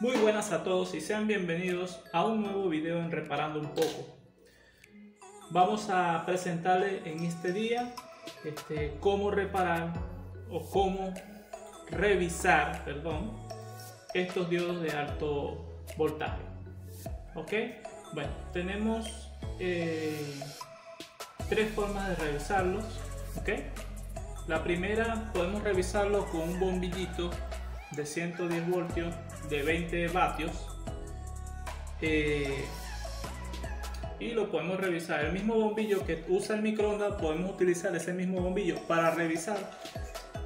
Muy buenas a todos y sean bienvenidos a un nuevo video en Reparando un Poco. Vamos a presentarles en este día cómo reparar o cómo revisar, perdón, estos diodos de alto voltaje. ¿Ok? Bueno, tenemos tres formas de revisarlos. ¿Ok? La primera, podemos revisarlo con un bombillito de 110 voltios de 20 vatios y lo podemos revisar. El mismo bombillo que usa el microondas, podemos utilizar ese mismo bombillo para revisar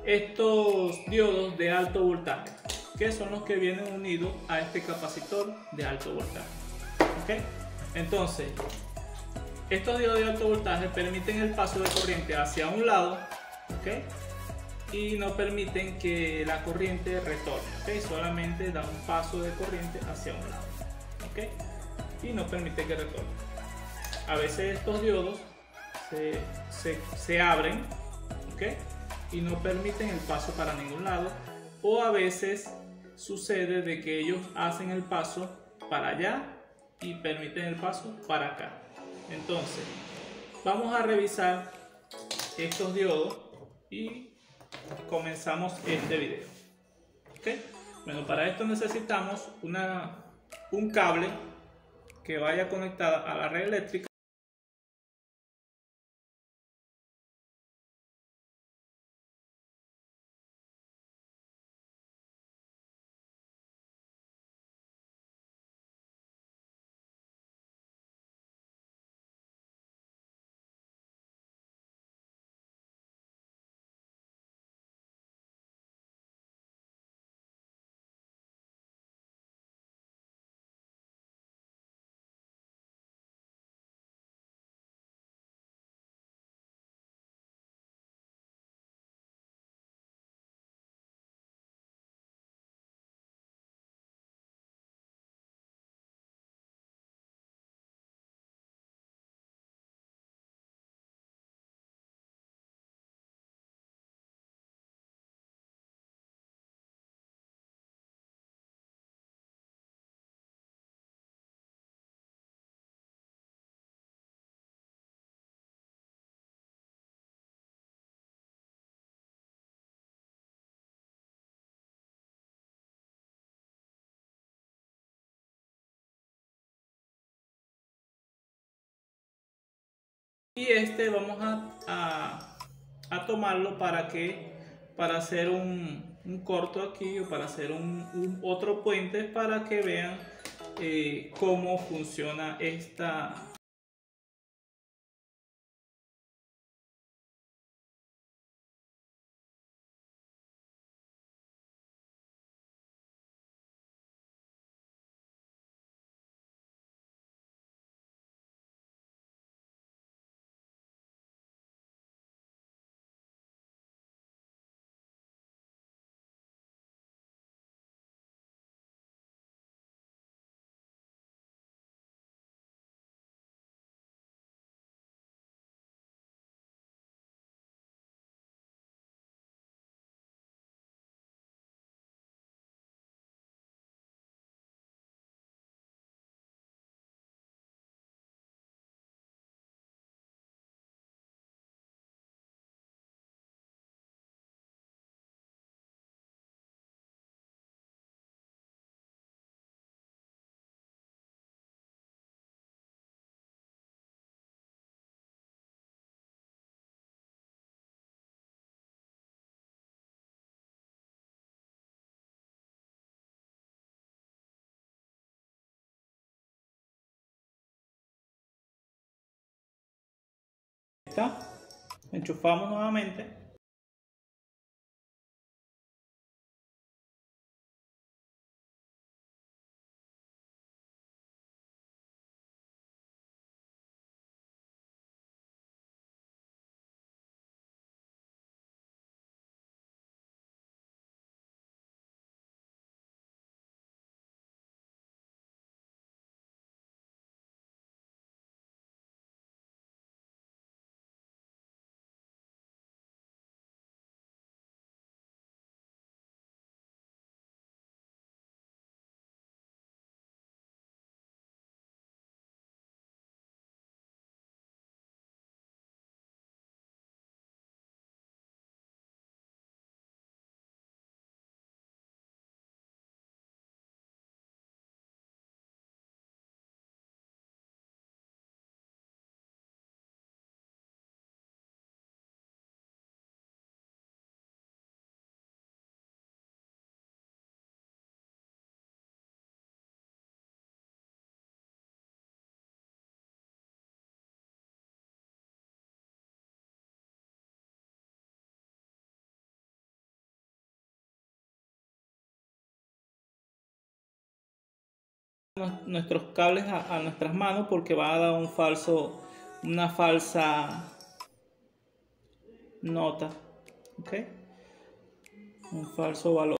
estos diodos de alto voltaje, que son los que vienen unidos a este capacitor de alto voltaje. ¿Okay? Entonces, estos diodos de alto voltaje permiten el paso de corriente hacia un lado, ¿okay? Y no permiten que la corriente retorne, ¿okay? Solamente da un paso de corriente hacia un lado, ¿okay? Y no permite que retorne. A veces estos diodos se abren, ¿okay? Y no permiten el paso para ningún lado, o a veces sucede de que ellos hacen el paso para allá y permiten el paso para acá. Entonces vamos a revisar estos diodos y comenzamos este video. ¿Okay? Bueno, para esto necesitamos un cable que vaya conectado a la red eléctrica. Y vamos a tomarlo para hacer un corto aquí, o para hacer un otro puente, para que vean cómo funciona esta. Enchufamos nuevamente. nuestros cables a nuestras manos, porque va a dar un falso, una falsa nota, ¿ok? Un falso valor.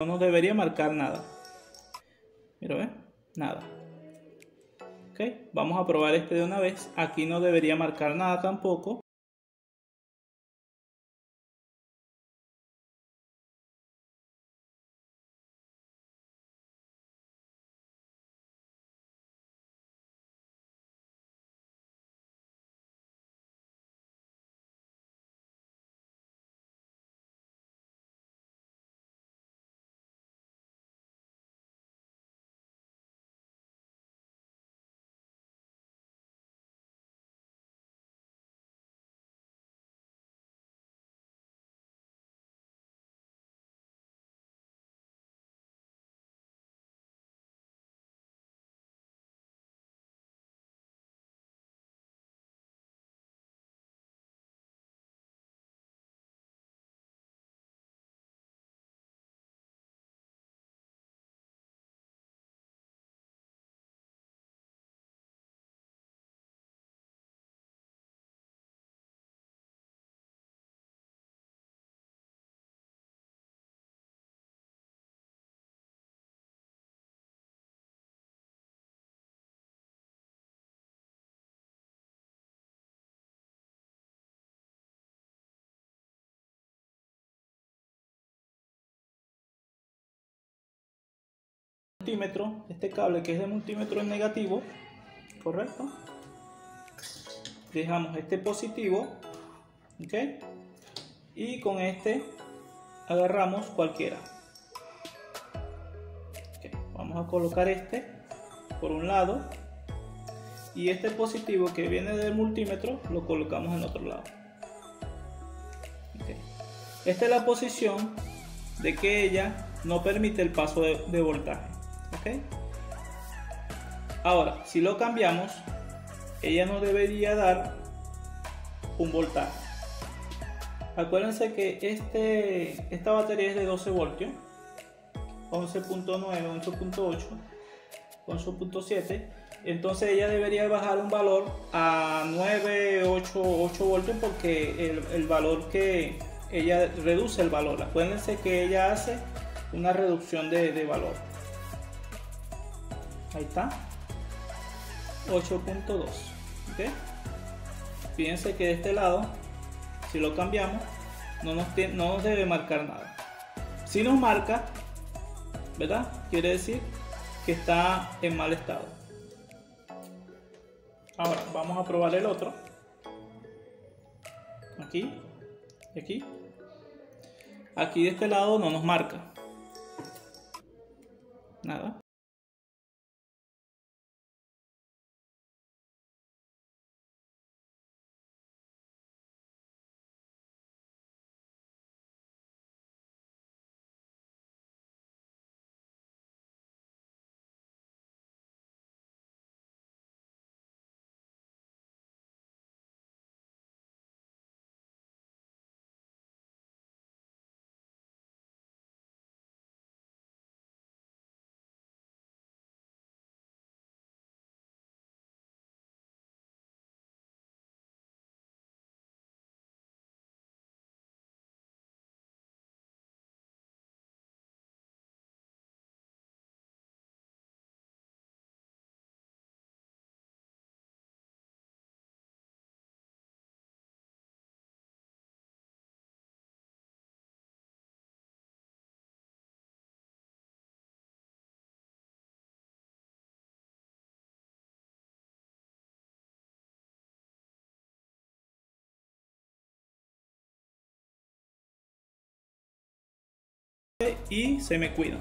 No nos debería marcar nada. Mira, ¿ves? Nada. Ok, vamos a probar este de una vez. Aquí no debería marcar nada tampoco. Este cable que es de multímetro es negativo, correcto. Dejamos este positivo, ok, y con este agarramos cualquiera. Okay, vamos a colocar este por un lado y este positivo que viene del multímetro lo colocamos en otro lado. Okay. Esta es la posición de que ella no permite el paso de voltaje. Okay. Ahora, si lo cambiamos, ella nos debería dar un voltaje. Acuérdense que esta batería es de 12 voltios, 11.9, 11.8, 11.7. Entonces ella debería bajar un valor a 9, 8, 8 voltios, porque el valor que ella reduce el valor. Acuérdense que ella hace una reducción de valor. Ahí está, 8.2, ¿okay? Fíjense que de este lado, si lo cambiamos, no nos debe marcar nada. Si nos marca, ¿verdad? Quiere decir que está en mal estado. Ahora vamos a probar el otro. Aquí, aquí. Aquí de este lado no nos marca nada. y se me cuidan.